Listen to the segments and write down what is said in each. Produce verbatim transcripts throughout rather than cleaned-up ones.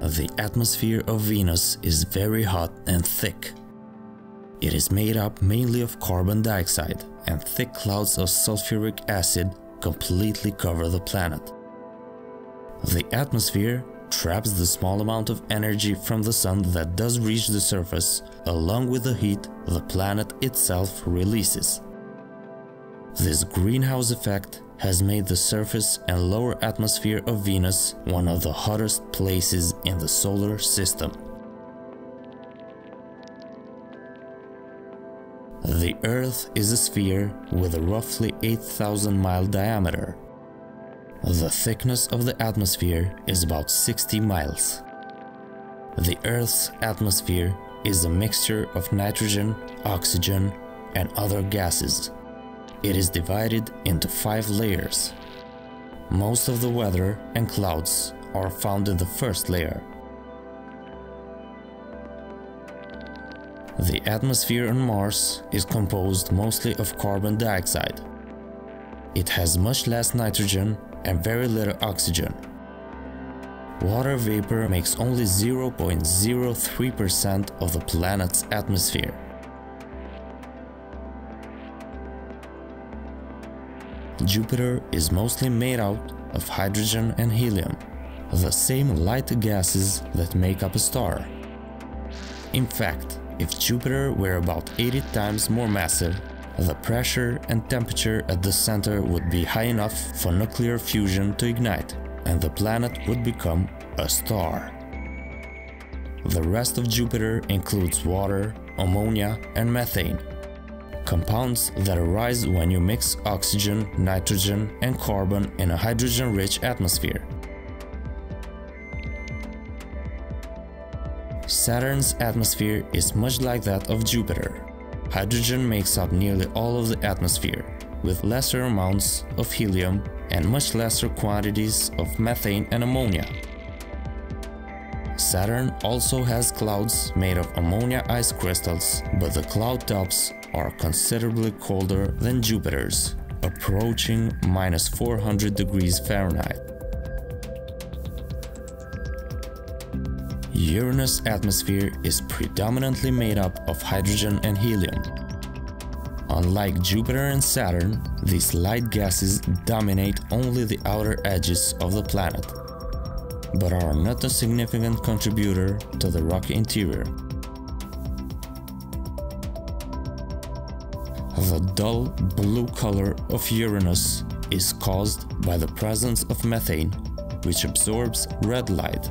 The atmosphere of Venus is very hot and thick. It is made up mainly of carbon dioxide, and thick clouds of sulfuric acid completely cover the planet. The atmosphere traps the small amount of energy from the sun that does reach the surface, along with the heat the planet itself releases. This greenhouse effect has made the surface and lower atmosphere of Venus one of the hottest places in the solar system. The Earth is a sphere with a roughly eight thousand mile diameter. The thickness of the atmosphere is about sixty miles. The Earth's atmosphere is a mixture of nitrogen, oxygen, and other gases. It is divided into five layers. Most of the weather and clouds are found in the first layer. The atmosphere on Mars is composed mostly of carbon dioxide. It has much less nitrogen and very little oxygen. Water vapor makes only zero point zero three percent of the planet's atmosphere. Jupiter is mostly made out of hydrogen and helium, the same light gases that make up a star. In fact, if Jupiter were about eighty times more massive, the pressure and temperature at the center would be high enough for nuclear fusion to ignite, and the planet would become a star. The rest of Jupiter includes water, ammonia, and methane, compounds that arise when you mix oxygen, nitrogen, and carbon in a hydrogen-rich atmosphere. Saturn's atmosphere is much like that of Jupiter. Hydrogen makes up nearly all of the atmosphere, with lesser amounts of helium and much lesser quantities of methane and ammonia. Saturn also has clouds made of ammonia ice crystals, but the cloud tops are considerably colder than Jupiter's, approaching minus four hundred degrees Fahrenheit. Uranus' atmosphere is predominantly made up of hydrogen and helium. Unlike Jupiter and Saturn, these light gases dominate only the outer edges of the planet, but are not a significant contributor to the rocky interior. The dull blue color of Uranus is caused by the presence of methane, which absorbs red light.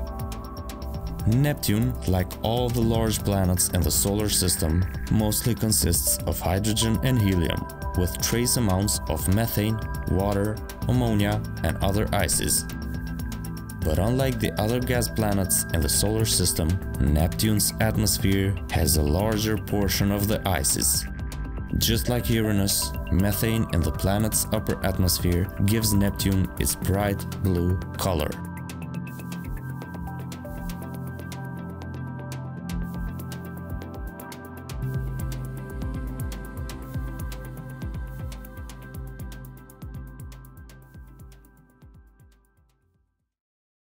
Neptune, like all the large planets in the solar system, mostly consists of hydrogen and helium, with trace amounts of methane, water, ammonia, and other ices. But unlike the other gas planets in the solar system, Neptune's atmosphere has a larger portion of the ices. Just like Uranus, methane in the planet's upper atmosphere gives Neptune its bright blue color.